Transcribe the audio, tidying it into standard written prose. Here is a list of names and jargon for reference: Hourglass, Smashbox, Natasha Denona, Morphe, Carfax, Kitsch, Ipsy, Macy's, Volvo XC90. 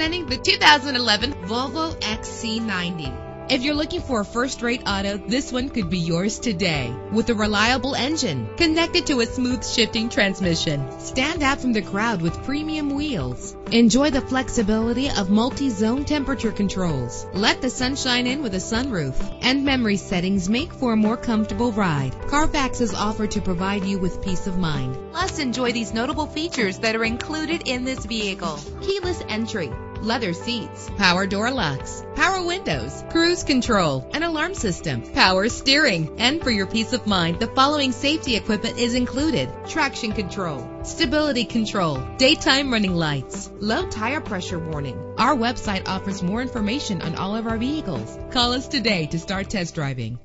presenting the 2011 Volvo XC90. If you're looking for a first-rate auto, this one could be yours today. With a reliable engine connected to a smooth shifting transmission, stand out from the crowd with premium wheels. Enjoy the flexibility of multi-zone temperature controls. Let the sunshine in with a sunroof, and memory settings make for a more comfortable ride. Carfax is offered to provide you with peace of mind. Plus, enjoy these notable features that are included in this vehicle: keyless entry, leather seats, power door locks, power windows, cruise control, an alarm system, power steering. And for your peace of mind, the following safety equipment is included: traction control, stability control, daytime running lights, low tire pressure warning. Our website offers more information on all of our vehicles. Call us today to start test driving.